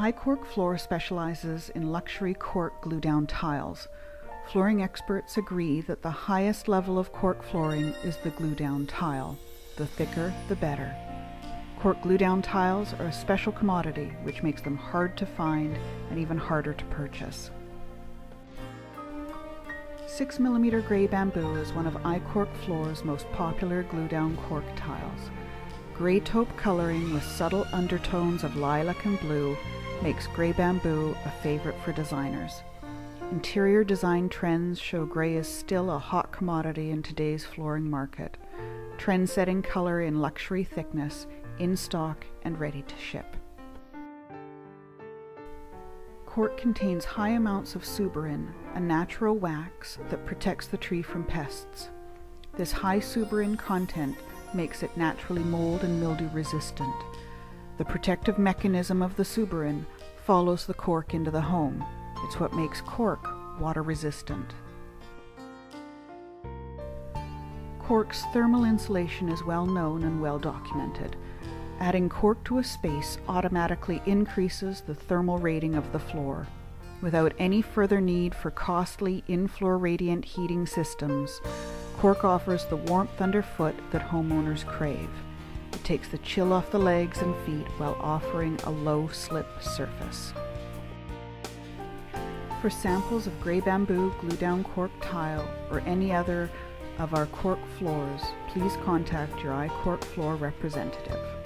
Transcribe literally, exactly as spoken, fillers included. iCork Floor specializes in luxury cork glue-down tiles. Flooring experts agree that the highest level of cork flooring is the glue-down tile. The thicker, the better. Cork glue-down tiles are a special commodity, which makes them hard to find and even harder to purchase. six millimeter Gray Bamboo is one of iCork Floor's most popular glue-down cork tiles. Gray taupe coloring with subtle undertones of lilac and blue makes Gray Bamboo a favorite for designers. Interior design trends show gray is still a hot commodity in today's flooring market. Trend-setting color in luxury thickness, in stock and ready to ship. Cork contains high amounts of suberin, a natural wax that protects the tree from pests. This high suberin content makes it naturally mold and mildew resistant. The protective mechanism of the suberin follows the cork into the home. It's what makes cork water resistant. Cork's thermal insulation is well known and well documented. Adding cork to a space automatically increases the thermal rating of the floor. Without any further need for costly in-floor radiant heating systems, cork offers the warmth underfoot that homeowners crave. It takes the chill off the legs and feet while offering a low-slip surface. For samples of Gray Bamboo glue-down cork tile or any other of our cork floors, please contact your iCork Floor representative.